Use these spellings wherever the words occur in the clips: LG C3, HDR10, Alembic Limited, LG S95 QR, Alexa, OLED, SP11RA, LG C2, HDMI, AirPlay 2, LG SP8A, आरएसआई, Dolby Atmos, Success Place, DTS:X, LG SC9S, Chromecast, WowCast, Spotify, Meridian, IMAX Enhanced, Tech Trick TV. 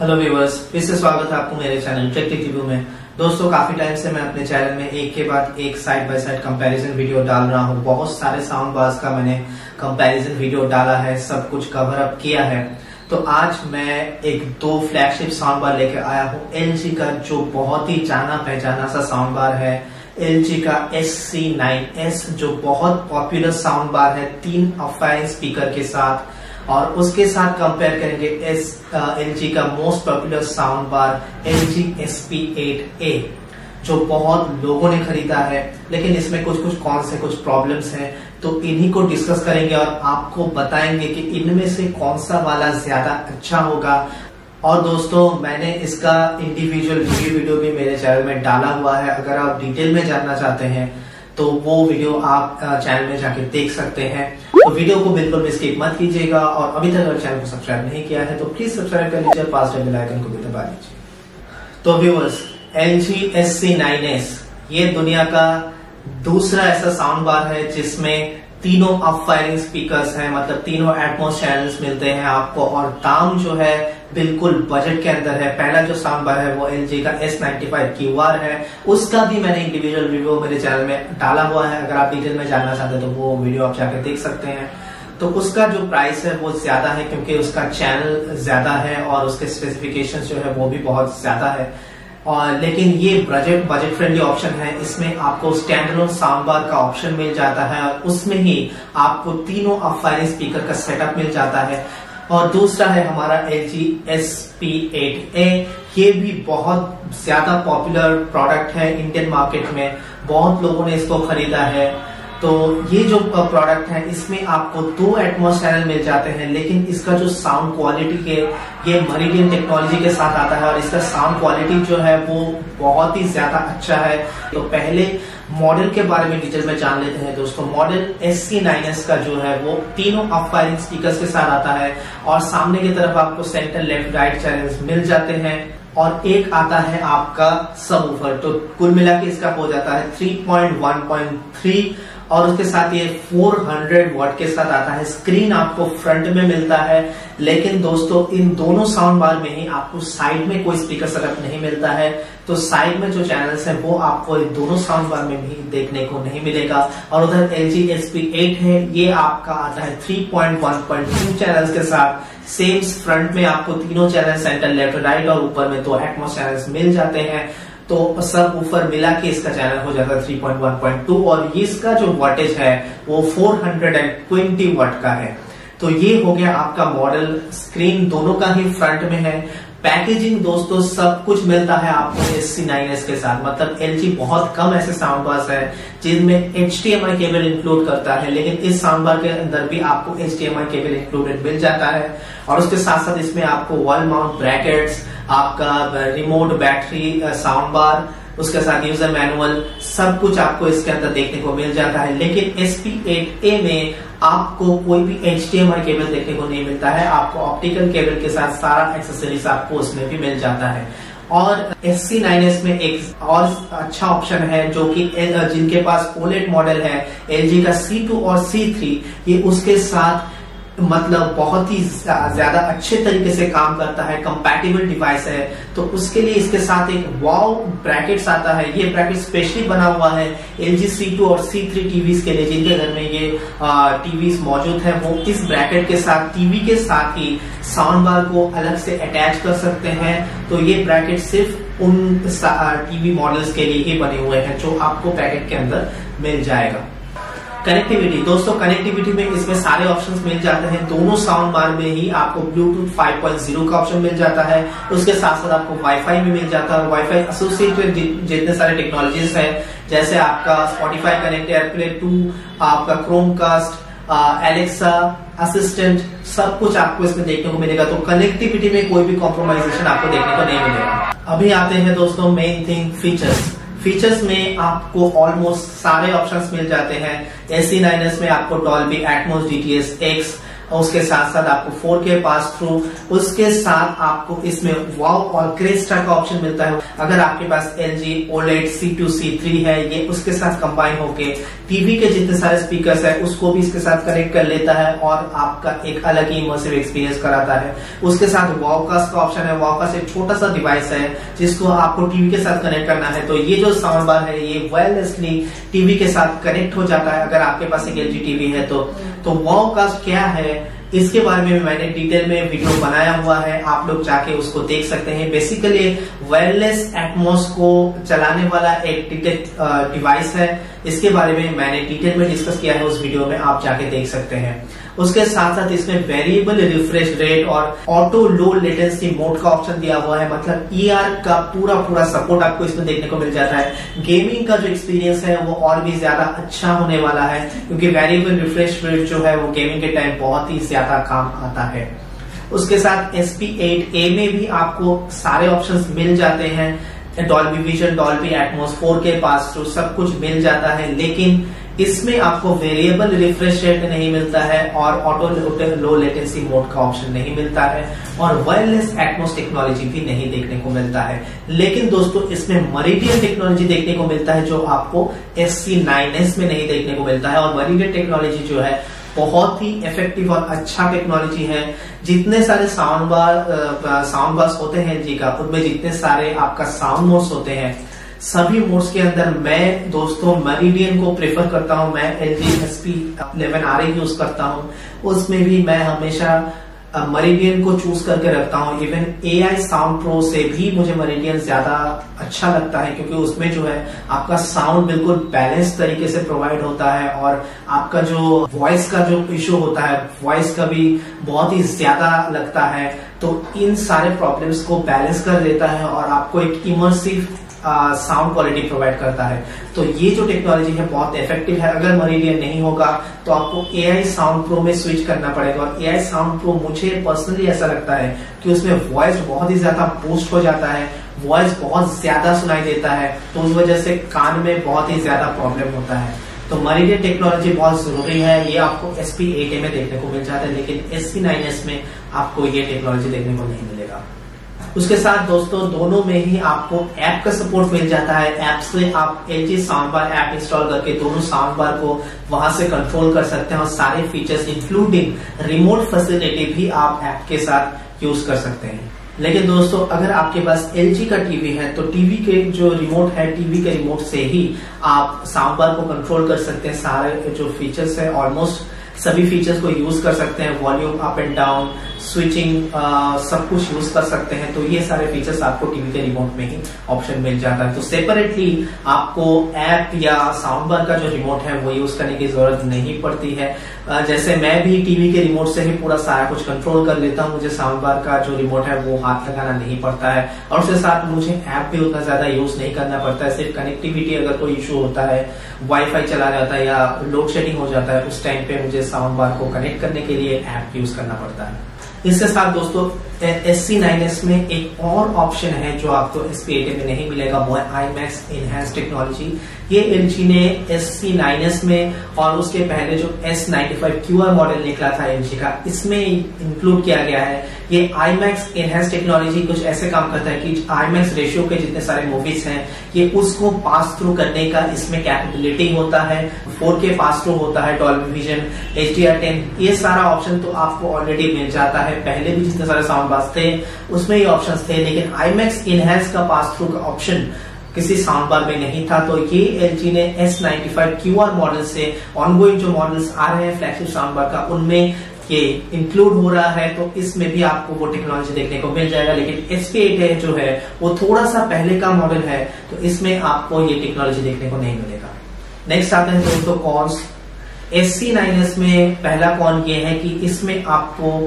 Hello viewers, फिर से स्वागत है आपको मेरे चैनल टेक ट्रिक टीवी में। दोस्तों, काफी टाइम से मैं अपने चैनल में एक के बाद एक side by side comparison video डाल रहा हूँ। बहुत सारे साउंड बार्स का मैंने कंपैरिजन वीडियो डाला है, सब कुछ कवर अप किया है। तो आज मैं एक दो फ्लैगशिप साउंड बार लेके आया हूँ। LG का जो बहुत ही जाना पहचाना सा साउंड बार है, LG का SC9S, जो बहुत पॉपुलर साउंड बार है 3 अफाइन स्पीकर के साथ, और उसके साथ कंपेयर करेंगे LG का most popular sound bar LG SP8A, जो बहुत लोगों ने खरीदा है, लेकिन इसमें कुछ कॉन्स है, कुछ प्रॉब्लम्स हैं। तो इन्हीं को डिस्कस करेंगे और आपको बताएंगे कि इनमें से कौन सा वाला ज्यादा अच्छा होगा। और दोस्तों, मैंने इसका इंडिविजुअल रिव्यू वीडियो भी मेरे चैनल में डाला हुआ है। अगर आप डिटेल में जानना चाहते हैं तो वो वीडियो आप चैनल में जाके देख सकते हैं। तो वीडियो को बिल्कुल भी स्किप मत कीजिएगा, और अभी तक अगर चैनल को सब्सक्राइब नहीं किया है तो प्लीज सब्सक्राइब कर लीजिए, पास में बेल आइकन को भी दबा लीजिए। तो व्यूअर्स, LG SC9S ये दुनिया का दूसरा ऐसा साउंड बार है जिसमें तीनों अप फायरिंग स्पीकर्स हैं, मतलब तीनों एटमॉस चैनल्स मिलते हैं आपको, और दाम जो है बिल्कुल बजट के अंदर है। पहला जो साउंड बार है वो LG का S95 QR है, उसका भी मैंने इंडिविजुअल वीडियो मेरे चैनल में डाला हुआ है। अगर आप डिटेल में जानना चाहते हैं तो वो वीडियो आप जाके देख सकते हैं। तो उसका जो प्राइस है वो ज्यादा है क्योंकि उसका चैनल ज्यादा है और उसके स्पेसिफिकेशन जो है वो भी बहुत ज्यादा है, और लेकिन ये बजट फ्रेंडली ऑप्शन है। इसमें आपको स्टैंड अलोन साउंड बार का ऑप्शन मिल जाता है और उसमें ही आपको तीनों अप-फायरिंग स्पीकर का सेटअप मिल जाता है। और दूसरा है हमारा LG SP8A, ये भी बहुत ज्यादा पॉपुलर प्रोडक्ट है इंडियन मार्केट में, बहुत लोगों ने इसको खरीदा है। तो ये जो प्रोडक्ट है इसमें आपको 2 एटमॉस चैनल मिल जाते हैं, लेकिन इसका जो साउंड क्वालिटी के ये मेरिडियन टेक्नोलॉजी के साथ आता है, और इसका साउंड क्वालिटी जो है वो बहुत ही ज्यादा अच्छा है। तो पहले मॉडल के बारे में डिटेल में जान लेते हैं दोस्तों। मॉडल SC9S का जो है वो तीनों अप-फायरिंग स्पीकर्स के साथ आता है, और सामने की तरफ आपको सेंटर, लेफ्ट, राइट चैनल्स मिल जाते हैं, और एक आता है आपका सबवूफर। तो कुल मिला के इसका हो जाता है 3.1.3, और उसके साथ ये 400 वॉट के साथ आता है। स्क्रीन आपको फ्रंट में मिलता है, लेकिन दोस्तों इन दोनों साउंड बार में ही आपको साइड में कोई स्पीकर सेटअप नहीं मिलता है। तो साइड में जो चैनल्स हैं वो आपको इन दोनों साउंड बार में भी देखने को नहीं मिलेगा। और उधर LG SP8 है, ये आपका आता है 3.1.2 चैनल्स के साथ। सेम फ्रंट में आपको तीनों चैनल, सेंटर, लेफ्ट, राइट, और ऊपर में 2 एटमॉस चैनल्स मिल जाते हैं। तो सब ऊपर मिला के इसका चैनल हो जाता है 3.1.2, और इसका जो वॉटेज है वो 420 वॉट का है। तो ये हो गया आपका मॉडल। स्क्रीन दोनों का ही फ्रंट में है। पैकेजिंग दोस्तों सब कुछ मिलता है आपको SC9S के साथ, मतलब LG बहुत कम ऐसे साउंड बार्स है जिनमें HDMI केबल इंक्लूड करता है, लेकिन इस साउंड बार के अंदर भी आपको HDMI केबल इंक्लूडेड मिल जाता है। और उसके साथ साथ इसमें आपको वॉल माउंट ब्रैकेट्स, आपका रिमोट, बैटरी, साउंड बार, उसके साथ यूजर मैनुअल, सब कुछ आपको इसके अंदर देखने को मिल जाता है। लेकिन SP8A में आपको कोई भी HDMI केबल देखने को नहीं मिलता है, आपको ऑप्टिकल केबल के साथ सारा एक्सेसरीज आपको उसमें भी मिल जाता है। और SC9S में एक और अच्छा ऑप्शन है जो कि जिनके पास OLED मॉडल है, LG का C2 और C3, ये उसके साथ मतलब बहुत ही ज्यादा अच्छे तरीके से काम करता है, कंपैटिबल डिवाइस है। तो उसके लिए इसके साथ एक वाव ब्रैकेट्स आता है। ये ब्रैकेट स्पेशली बना हुआ है LG C2 और C3 टीवीज के लिए, जिनके घर में ये टीवीज मौजूद है। वो इस ब्रैकेट के साथ टीवी के साथ ही साउंड बार को अलग से अटैच कर सकते हैं। तो ये ब्रैकेट सिर्फ उन टीवी मॉडल्स के लिए ही बने हुए हैं जो आपको पैकेट के अंदर मिल जाएगा। कनेक्टिविटी दोस्तों, कनेक्टिविटी में इसमें सारे ऑप्शंस मिल जाते हैं। दोनों साउंड बार में ही आपको ब्लूटूथ 5.0 का ऑप्शन मिल जाता है, उसके साथ साथ आपको वाईफाई भी मिल जाता है। वाईफाई एसोसिएटेड जितने सारे टेक्नोलॉजीज हैं, जैसे आपका Spotify कनेक्ट, एयरप्ले 2, आपका क्रोमकास्ट, एलेक्सा असिस्टेंट, सब कुछ आपको इसमें देखने को मिलेगा। तो कनेक्टिविटी में कोई भी कॉम्प्रोमाइजेशन आपको देखने को नहीं मिलेगा। अभी आते हैं दोस्तों मेन थिंग, फीचर्स। फीचर्स में आपको ऑलमोस्ट सारे ऑप्शंस मिल जाते हैं। SC9S में आपको Dolby Atmos, DTS:X, और उसके साथ साथ आपको 4K पास थ्रू, उसके साथ आपको इसमें वाव और क्रेस्टा का ऑप्शन मिलता है। अगर आपके पास LG OLED C2 C3 है, ये उसके साथ कंबाइन होके टीवी के जितने सारे स्पीकर्स है उसको भी इसके साथ कनेक्ट कर लेता है और आपका एक अलग ही इमर्सिव एक्सपीरियंस कराता है। उसके साथ WowCast का ऑप्शन है। WowCast एक छोटा सा डिवाइस है जिसको आपको टीवी के साथ कनेक्ट करना है, तो ये जो साउंड बार है ये वायरलेसली टीवी के साथ कनेक्ट हो जाता है अगर आपके पास एक LG टीवी है तो WowCast क्या है इसके बारे में मैंने डिटेल में वीडियो बनाया हुआ है, आप लोग जाके उसको देख सकते हैं। बेसिकली वायरलेस एटमॉस को चलाने वाला एक डिवाइस है, इसके बारे में मैंने डिटेल में डिस्कस किया है उस वीडियो में, आप जाके देख सकते हैं। उसके साथ साथ इसमें वेरिएबल रिफ्रेश रेट और ऑटो लो लेटेंसी मोड का ऑप्शन दिया हुआ है, मतलब ER का पूरा सपोर्ट आपको इसमें देखने को मिल जाता है। गेमिंग का जो एक्सपीरियंस है वो और भी ज्यादा अच्छा होने वाला है क्योंकि वेरिएबल रिफ्रेश रेट जो है वो गेमिंग के टाइम बहुत ही ज्यादा काम आता है। उसके साथ SP8A में भी आपको सारे ऑप्शंस मिल जाते हैं, Dolby vision, Dolby Atmos, 4K pass through सब कुछ मिल जाता है, लेकिन इसमें आपको वेरिएबल रिफ्रेश रेट नहीं मिलता है और ऑटो लो लेटेंसी मोड का ऑप्शन नहीं मिलता है और वायरलेस एटमॉस टेक्नोलॉजी भी नहीं देखने को मिलता है। लेकिन दोस्तों इसमें मेरिडियन टेक्नोलॉजी देखने को मिलता है जो आपको SC9S में नहीं देखने को मिलता है। और मेरिडियन टेक्नोलॉजी जो है बहुत ही इफेक्टिव और अच्छा टेक्नोलॉजी है। जितने सारे साउंड बार्स होते हैं जी का, उनमें जितने सारे आपका साउंड मोड्स होते हैं, सभी मोड्स के अंदर मैं दोस्तों मेरिडियन को प्रेफर करता हूं। मैं LG SP11RA यूज करता हूं, उसमें भी मैं हमेशा मेरिडियन को चूज करके रखता हूँ। इवन AI साउंड प्रो से भी मुझे मेरिडियन ज्यादा अच्छा लगता है क्योंकि उसमें जो है आपका साउंड बिल्कुल बैलेंस तरीके से प्रोवाइड होता है और आपका जो वॉइस का जो इश्यू होता है, वॉइस का भी बहुत ही ज्यादा लगता है, तो इन सारे प्रॉब्लम्स को बैलेंस कर देता है और आपको एक इमर्सिव साउंड क्वालिटी प्रोवाइड करता है। तो ये जो टेक्नोलॉजी है बहुत इफेक्टिव है। अगर मेरिडियन नहीं होगा तो आपको AI साउंड प्रो में स्विच करना पड़ेगा और AI साउंड प्रो मुझे पर्सनली ऐसा लगता है कि उसमें वॉइस बहुत ही ज्यादा बूस्ट हो जाता है, वॉइस बहुत ज्यादा सुनाई देता है, तो उस वजह से कान में बहुत ही ज्यादा प्रॉब्लम होता है। तो मेरिडियन टेक्नोलॉजी बहुत जरूरी है, ये आपको SP8A में देखने को मिल जाता है, लेकिन SC9S में आपको ये टेक्नोलॉजी देखने को नहीं मिलेगा। उसके साथ दोस्तों दोनों में ही आपको ऐप का सपोर्ट मिल जाता है। ऐप से आप LG sound bar app install करके दोनों साउंड बार को वहां से कंट्रोल कर सकते हैं और सारे फीचर्स इंक्लूडिंग रिमोट फैसिलिटी भी आप ऐप के साथ यूज कर सकते हैं। लेकिन दोस्तों अगर आपके पास LG का टीवी है तो टीवी के जो रिमोट है, टीवी के रिमोट से ही आप साउंड बार को कंट्रोल कर सकते हैं। सारे जो फीचर्स है ऑलमोस्ट सभी फीचर्स को यूज कर सकते हैं, volume up and down, switching, सब कुछ यूज कर सकते हैं। तो ये सारे फीचर्स आपको टीवी के रिमोट में ही ऑप्शन मिल जाता है, तो सेपरेटली आपको ऐप या साउंड बार का जो रिमोट है वो यूज करने की जरूरत नहीं पड़ती है। जैसे मैं भी टीवी के रिमोट से ही पूरा सारा कुछ कंट्रोल कर लेता हूँ, मुझे साउंड बार का जो रिमोट है वो हाथ लगाना नहीं पड़ता है और उसके साथ मुझे ऐप भी उतना ज्यादा यूज नहीं करना पड़ता है। सिर्फ कनेक्टिविटी अगर कोई इश्यू होता है, वाईफाई चला जाता है या लोड शेडिंग हो जाता है, उस टाइम पे मुझे साउंड बार को कनेक्ट करने के लिए ऐप यूज करना पड़ता है। इसके साथ दोस्तों SC9S में एक और ऑप्शन है जो आपको SP8A में नहीं मिलेगा, वो है IMAX Enhanced टेक्नोलॉजी। ये LG ने SC9S में और उसके पहले जो S95 QR मॉडल निकला था LG का, इसमें इंक्लूड किया गया है। ये IMAX Enhanced टेक्नोलॉजी कुछ ऐसे काम करता है कि IMAX रेशियो के जितने सारे मूवीज हैं ये उसको पास थ्रू करने का इसमें कैपेबिलिटी होता है। 4K पास थ्रू होता है, डॉल्बी विजन, HDR10, ये सारा ऑप्शन तो आपको ऑलरेडी मिल जाता है। पहले भी जितने सारे साउंड थे उसमें ये ऑप्शंस थे, लेकिन IMAX Enhanced का पास थ्रू का ऑप्शन किसी साउंड बार में नहीं था। तो ये LG ने S95 QR मॉडल से ऑनगोइंग जो मॉडल्स आ रहे हैं फ्लैगशिप साउंड बार का, उनमें ये इंक्लूड हो रहा है, तो इसमें भी आपको वो टेक्नोलॉजी देखने को मिल जाएगा। लेकिन SP8A जो है वो थोड़ा सा पहले का मॉडल है, तो इसमें आपको ये टेक्नोलॉजी देखने को नहीं मिलेगा। नेक्स्ट आते हैं दोस्तों कॉन्स। SC9S में पहला कॉन ये है कि इसमें आपको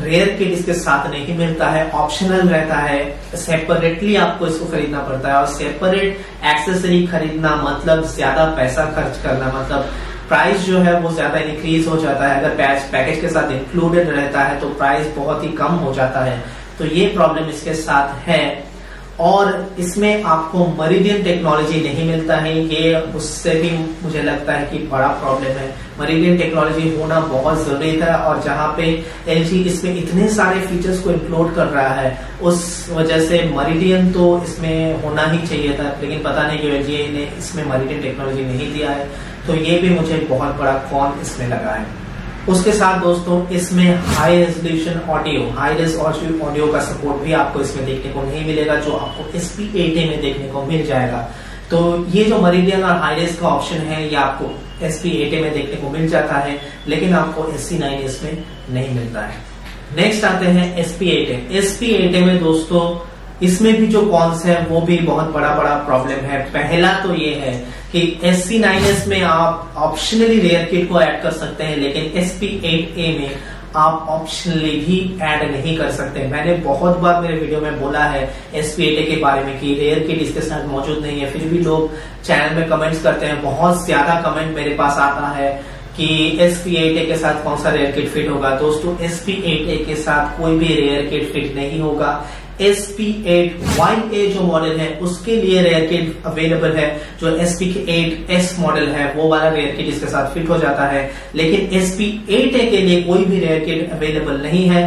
रेयर किट इसके साथ नहीं मिलता है, ऑप्शनल रहता है, सेपरेटली आपको इसको खरीदना पड़ता है। और सेपरेट एक्सेसरी खरीदना मतलब ज्यादा पैसा खर्च करना, मतलब प्राइस जो है वो ज्यादा इंक्रीज हो जाता है। अगर पैकेज के साथ इंक्लूडेड रहता है तो प्राइस बहुत ही कम हो जाता है, तो ये प्रॉब्लम इसके साथ है। और इसमें आपको मेरिडियन टेक्नोलॉजी नहीं मिलता है, ये उससे भी मुझे लगता है कि बड़ा प्रॉब्लम है। मेरिडियन टेक्नोलॉजी होना बहुत जरूरी था और जहाँ पे LG इसमें इतने सारे फीचर्स को इंक्लूड कर रहा है उस वजह से मेरिडियन तो इसमें होना ही चाहिए था, लेकिन पता नहीं कि LG ने इसमें मेरिडियन टेक्नोलॉजी नहीं दिया है, तो ये भी मुझे बहुत बड़ा कॉन इसमें लगा है। उसके साथ दोस्तों इसमें high resolution audio, high resolution audio का सपोर्ट भी आपको इसमें देखने को नहीं मिलेगा जो आपको SP8A में देखने को मिल जाएगा। तो ये जो मेरिडियन और हाई रेज का ऑप्शन है ये आपको SP8A में देखने को मिल जाता है, लेकिन आपको SC9S में नहीं मिलता है। नेक्स्ट आते हैं SP8A में दोस्तों इसमें भी जो कॉन्स है वो भी बहुत बड़ा प्रॉब्लम है। पहला तो ये है कि SC9S में आप ऑप्शनली रेयर किट को ऐड कर सकते हैं, लेकिन SP8A में आप ऑप्शनली भी ऐड नहीं कर सकते। मैंने बहुत बार मेरे वीडियो में बोला है SP8A के बारे में कि रेयर किट इसके साथ मौजूद नहीं है, फिर भी लोग चैनल में कमेंट्स करते हैं। बहुत ज्यादा कमेंट मेरे पास आता है कि SP8A के साथ कौन सा रेयर किट फिट होगा। दोस्तों SP8A के साथ कोई भी रेयर किट फिट नहीं होगा। SP8YA जो मॉडल है उसके लिए रेयर किट अवेलेबल है, जो SP8S मॉडल है वो वाला रेयर किट इसके साथ फिट हो जाता है, लेकिन SP8A के लिए कोई भी रेयर किट अवेलेबल नहीं है।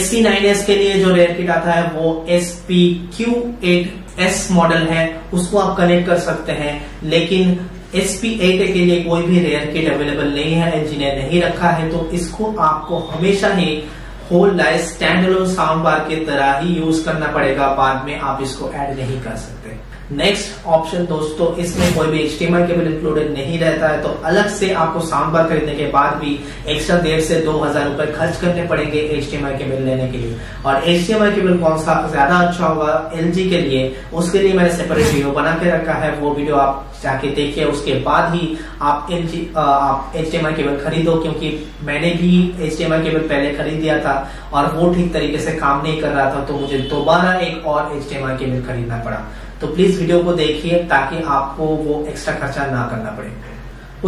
SC9S के लिए जो रेयर किट आता है वो SPQ8S मॉडल है, उसको आप कनेक्ट कर सकते हैं, लेकिन SP8A के लिए कोई भी रेयर किट अवेलेबल नहीं है, LG ने नहीं रखा है। तो इसको आपको हमेशा ही whole life stand alone sound bar की तरह ही यूज करना पड़ेगा, बाद में आप इसको ऐड नहीं कर सकते। नेक्स्ट ऑप्शन दोस्तों इसमें कोई भी HDMI केबल इंक्लूडेड नहीं रहता है, तो अलग से आपको साउंड बार खरीदने के बाद भी एक्स्ट्रा 1,500 से 2,000 रुपए खर्च करने पड़ेंगे HDMI केबल लेने के लिए। और HDMI केबल कौन सा ज्यादा अच्छा होगा LG के लिए, उसके लिए मैंने सेपरेट वीडियो बना के रखा है, वो वीडियो आप जाके देखिए, उसके बाद ही आप HDMI केबल खरीदो, क्योंकि मैंने भी HDMI केबल पहले खरीद दिया था और वो ठीक तरीके से काम नहीं कर रहा था, तो मुझे दोबारा एक और HDMI केबल खरीदना पड़ा। तो प्लीज वीडियो को देखिए ताकि आपको वो एक्स्ट्रा खर्चा ना करना पड़े।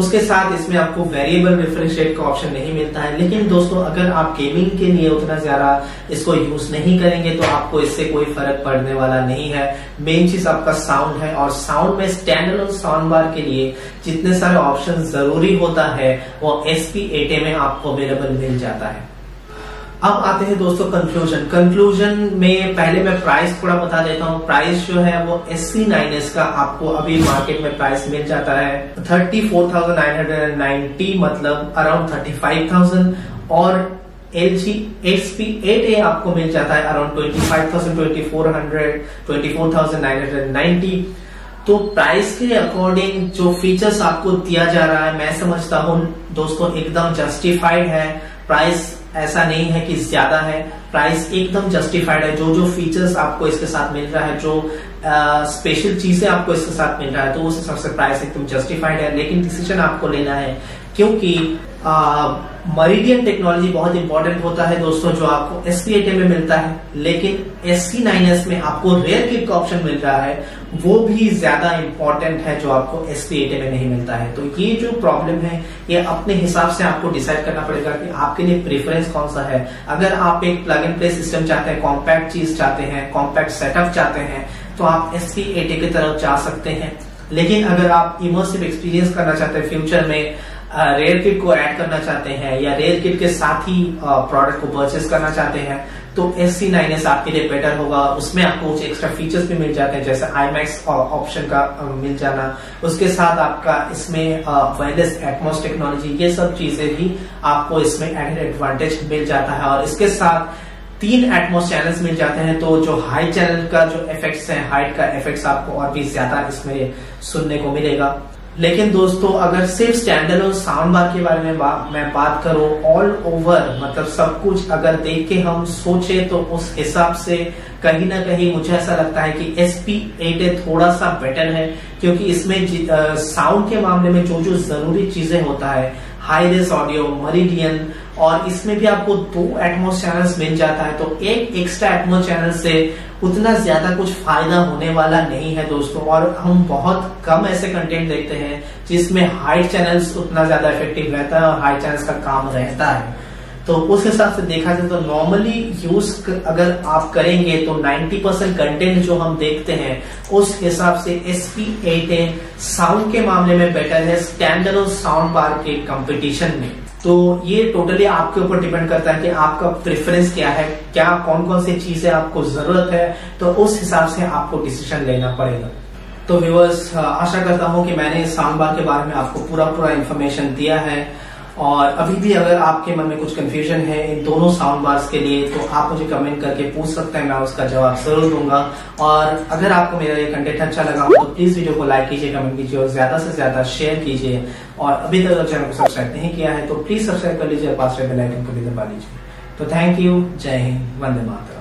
उसके साथ इसमें आपको वेरिएबल रिफ्रेश रेट का ऑप्शन नहीं मिलता है, लेकिन दोस्तों अगर आप गेमिंग के लिए उतना ज्यादा इसको यूज नहीं करेंगे तो आपको इससे कोई फर्क पड़ने वाला नहीं है। मेन चीज आपका साउंड है, और साउंड में स्टैंडअलोन साउंड बार के लिए जितने सारे ऑप्शन जरूरी होता है वो SP8A में आपको अवेलेबल मिल जाता है। अब आते हैं दोस्तों कंक्लूजन में पहले मैं प्राइस थोड़ा बता देता हूँ। प्राइस जो है वो SC9S का आपको अभी मार्केट में प्राइस मिल जाता है 34,990, मतलब अराउंड 35,000, और LG SP8A आपको मिल जाता है अराउंड 24,990। तो प्राइस के अकॉर्डिंग जो फीचर्स आपको दिया जा रहा है मैं समझता हूँ दोस्तों एकदम जस्टिफाइड है। प्राइस ऐसा नहीं है कि ज्यादा है, प्राइस एकदम जस्टिफाइड है। जो जो फीचर्स आपको इसके साथ मिल रहा है, जो स्पेशल चीजें आपको इसके साथ मिल रहा है, तो उस हिसाब से प्राइस एकदम जस्टिफाइड है। लेकिन डिसीजन आपको लेना है, क्योंकि मेरिडियन टेक्नोलॉजी बहुत इंपॉर्टेंट होता है दोस्तों, जो आपको SP8A में मिलता है, लेकिन SC9S में आपको रेयर किट का ऑप्शन मिल रहा है, वो भी ज्यादा इंपॉर्टेंट है जो आपको SP8A में नहीं मिलता है। तो ये जो प्रॉब्लम है ये अपने हिसाब से आपको डिसाइड करना पड़ेगा कि आपके लिए प्रेफरेंस कौन सा है। अगर आप एक प्लग एंड प्ले सिस्टम चाहते हैं, कॉम्पैक्ट चीज चाहते हैं, कॉम्पैक्ट सेटअप चाहते हैं, तो आप SP8A की तरफ जा सकते हैं। लेकिन अगर आप इमर्सिव एक्सपीरियंस करना चाहते हैं, फ्यूचर में रेयर किट को ऐड करना चाहते हैं या रेयर किट के साथ ही प्रोडक्ट को परचेस करना चाहते हैं, तो SC9S आपके लिए बेटर होगा। उसमें आपको कुछ एक्स्ट्रा फीचर्स भी मिल जाते हैं, जैसे IMAX ऑप्शन का मिल जाना, उसके साथ आपका इसमें वायरलेस एटमॉस टेक्नोलॉजी, ये सब चीजें भी आपको इसमें एडेड एडवांटेज मिल जाता है। और इसके साथ 3 एटमॉस चैनल्स मिल जाते हैं, तो जो हाई चैनल का जो इफेक्ट्स है, हाइट का इफेक्ट्स आपको और भी ज्यादा इसमें सुनने को मिलेगा। लेकिन दोस्तों अगर सिर्फ स्टैंडअलोन साउंड बार के बारे में मैं बात करूं, ऑल ओवर मतलब सब कुछ अगर देख के हम सोचे, तो उस हिसाब से कहीं ना कहीं मुझे ऐसा लगता है कि SP8A थोड़ा सा बेटर है, क्योंकि इसमें साउंड के मामले में जो जो जरूरी चीजें होता है, हाई रेस ऑडियो, मेरिडियन, और इसमें भी आपको 2 एटमॉस चैनल्स मिल जाता है, तो एक एक्स्ट्रा एटमॉस चैनल से उतना ज्यादा कुछ फायदा होने वाला नहीं है दोस्तों। और हम बहुत कम ऐसे कंटेंट देखते हैं जिसमें हाई चैनल्स उतना ज्यादा इफेक्टिव रहता है और हाई चैनल्स का काम रहता है। तो उस हिसाब से देखा जाए तो नॉर्मली यूज अगर आप करेंगे तो 90% कंटेंट जो हम देखते हैं उस हिसाब से SP8A साउंड के मामले में बेटर है स्टैंडअलोन साउंड बार के कंपटीशन में। तो ये टोटली आपके ऊपर डिपेंड करता है कि आपका प्रेफरेंस क्या है, क्या कौन कौन सी चीजें आपको जरूरत है, तो उस हिसाब से आपको डिसीजन लेना पड़ेगा। तो व्यूअर्स, आशा करता हूं कि मैंने साउंड बार के बारे में आपको पूरा इन्फॉर्मेशन दिया है। और अभी भी अगर आपके मन में कुछ कंफ्यूजन है इन दोनों साउंड बार्स के लिए तो आप मुझे कमेंट करके पूछ सकते हैं, मैं उसका जवाब जरूर दूंगा। और अगर आपको मेरा ये कंटेंट अच्छा लगा हो तो प्लीज वीडियो को लाइक कीजिए, कमेंट कीजिए और ज्यादा से ज्यादा शेयर कीजिए। और अभी तक अगर चैनल को सब्सक्राइब नहीं किया है तो प्लीज सब्सक्राइब कर लीजिए और पास बेल आइकन को भी दबा लीजिए। तो थैंक यू, जय हिंद, वंदे मातरम।